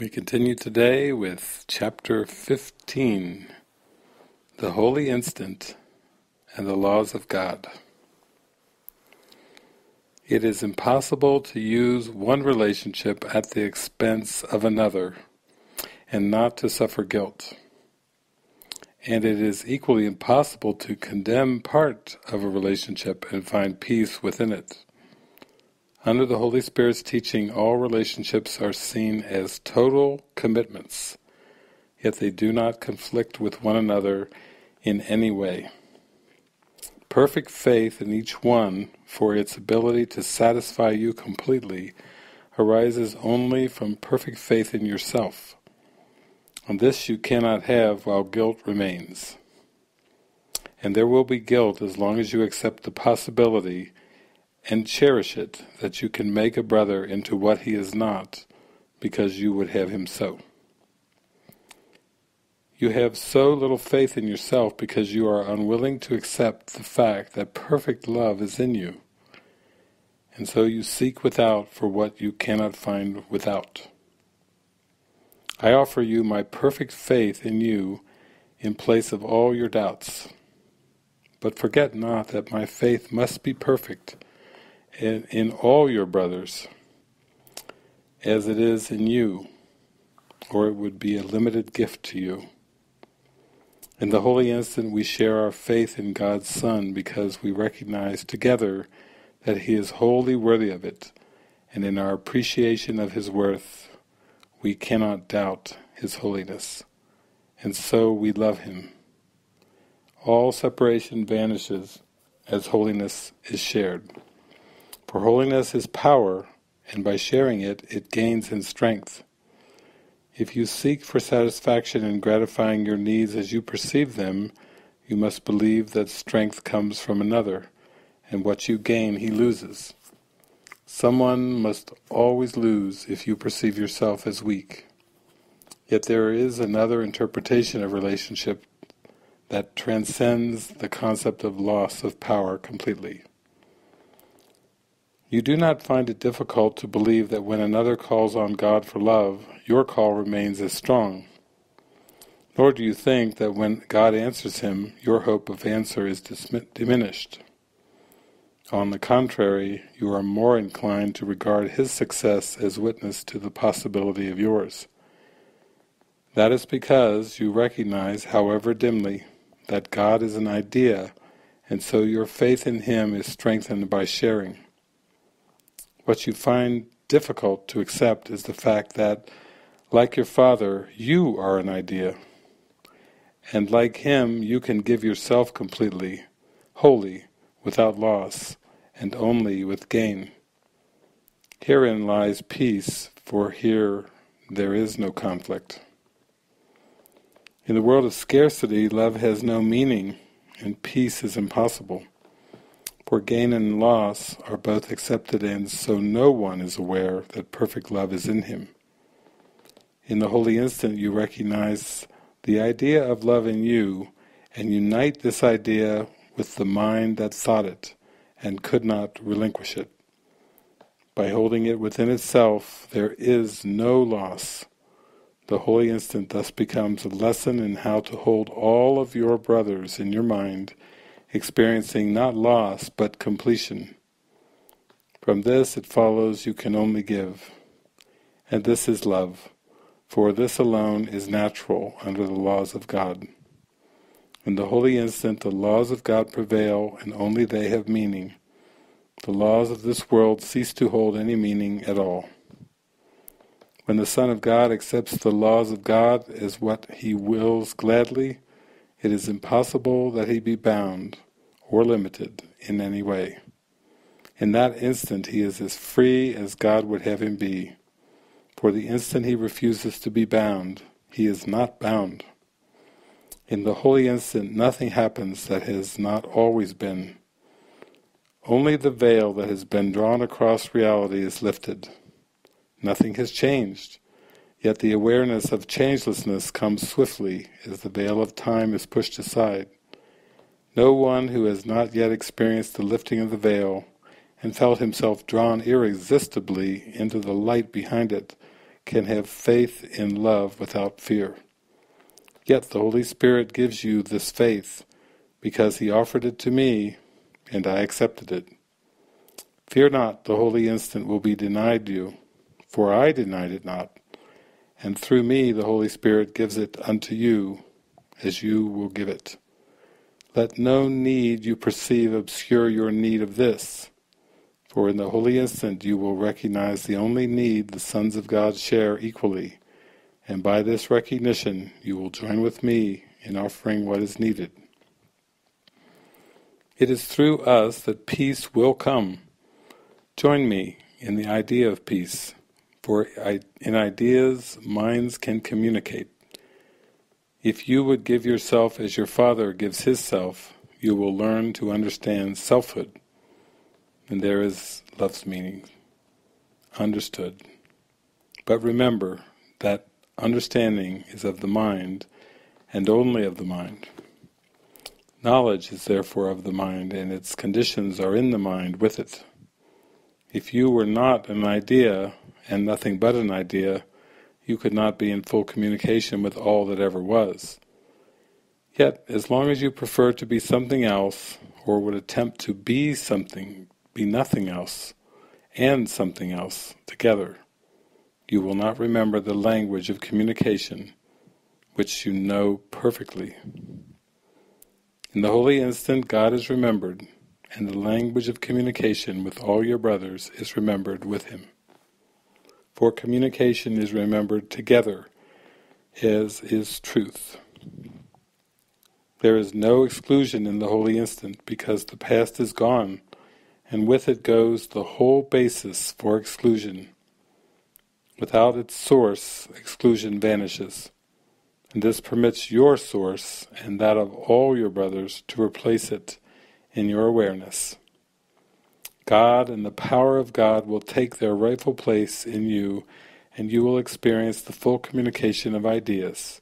We continue today with Chapter 15, The Holy Instant and the Laws of God. It is impossible to use one relationship at the expense of another and not to suffer guilt. And it is equally impossible to condemn part of a relationship and find peace within it. Under the Holy Spirit's teaching, all relationships are seen as total commitments, yet they do not conflict with one another in any way. Perfect faith in each one for its ability to satisfy you completely arises only from perfect faith in yourself, and this you cannot have while guilt remains. And there will be guilt as long as you accept the possibility and cherish it, that you can make a brother into what he is not, because you would have him so. You have so little faith in yourself because you are unwilling to accept the fact that perfect love is in you, and so you seek without for what you cannot find without. I offer you my perfect faith in you in place of all your doubts, but forget not that my faith must be perfect in all your brothers, as it is in you, or it would be a limited gift to you. In the holy instant we share our faith in God's Son because we recognize together that He is wholly worthy of it, and in our appreciation of His worth we cannot doubt His holiness, and so we love Him. All separation vanishes as holiness is shared. For holiness is power, and by sharing it, it gains in strength. If you seek for satisfaction in gratifying your needs as you perceive them, you must believe that strength comes from another, and what you gain he loses. Someone must always lose if you perceive yourself as weak. Yet there is another interpretation of relationship that transcends the concept of loss of power completely. You do not find it difficult to believe that when another calls on God for love, your call remains as strong. Nor do you think that when God answers him, your hope of answer is diminished. On the contrary, you are more inclined to regard his success as witness to the possibility of yours. That is because you recognize, however dimly, that God is an idea, and so your faith in him is strengthened by sharing. What you find difficult to accept is the fact that, like your Father, you are an idea, and like Him you can give yourself completely, wholly, without loss, and only with gain. Herein lies peace, for here there is no conflict. In the world of scarcity, love has no meaning, and peace is impossible. For gain and loss are both accepted ends, so no one is aware that perfect love is in him. In the holy instant you recognize the idea of love in you, and unite this idea with the mind that thought it, and could not relinquish it. By holding it within itself, there is no loss. The holy instant thus becomes a lesson in how to hold all of your brothers in your mind, experiencing not loss, but completion. From this it follows you can only give. And this is love, for this alone is natural under the laws of God. In the holy instant the laws of God prevail, and only they have meaning. The laws of this world cease to hold any meaning at all. When the Son of God accepts the laws of God as what he wills gladly, it is impossible that he be bound or limited in any way. In that instant he is as free as God would have him be. For the instant he refuses to be bound, he is not bound. In the holy instant nothing happens that has not always been. Only the veil that has been drawn across reality is lifted. Nothing has changed. Yet the awareness of changelessness comes swiftly as the veil of time is pushed aside. No one who has not yet experienced the lifting of the veil and felt himself drawn irresistibly into the light behind it can have faith in love without fear. Yet the Holy Spirit gives you this faith because He offered it to me and I accepted it. Fear not, the Holy Instant will be denied you, for I denied it not, and through me the Holy Spirit gives it unto you as you will give it. Let no need you perceive obscure your need of this, for in the Holy Instant you will recognize the only need the sons of God share equally, and by this recognition you will join with me in offering what is needed. It is through us that peace will come. Join me in the idea of peace, for in ideas minds can communicate. If you would give yourself as your Father gives his self, you will learn to understand selfhood. And there is love's meaning, understood. But remember that understanding is of the mind, and only of the mind. Knowledge is therefore of the mind, and its conditions are in the mind with it. If you were not an idea, and nothing but an idea, you could not be in full communication with all that ever was. Yet, as long as you prefer to be something else, or would attempt to be something, be nothing else, and something else together, you will not remember the language of communication, which you know perfectly. In the Holy Instant, God is remembered, and the language of communication with all your brothers is remembered with Him. For communication is remembered together, as is truth. There is no exclusion in the Holy Instant, because the past is gone, and with it goes the whole basis for exclusion. Without its source, exclusion vanishes, and this permits your source, and that of all your brothers, to replace it in your awareness. God and the power of God will take their rightful place in you, and you will experience the full communication of ideas.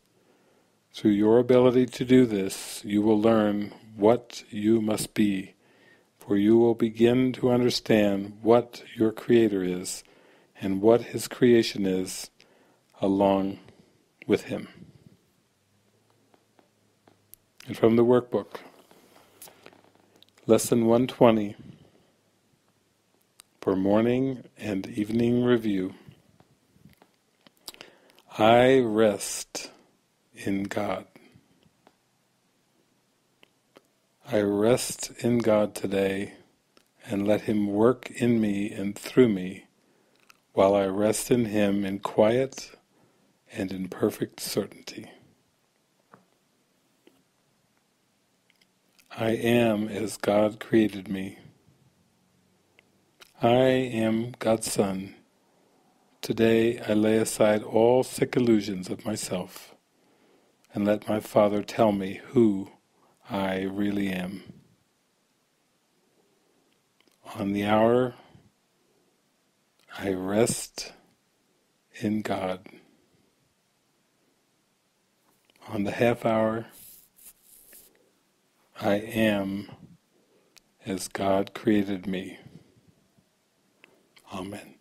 Through your ability to do this, you will learn what you must be, for you will begin to understand what your Creator is, and what His creation is, along with Him. And from the Workbook, Lesson 120. For morning and evening review. I rest in God. I rest in God today, and let Him work in me and through me, while I rest in Him in quiet and in perfect certainty. I am as God created me. I am God's Son. Today I lay aside all sick illusions of myself, and let my Father tell me who I really am. On the hour, I rest in God. On the half hour, I am as God created me. Amen.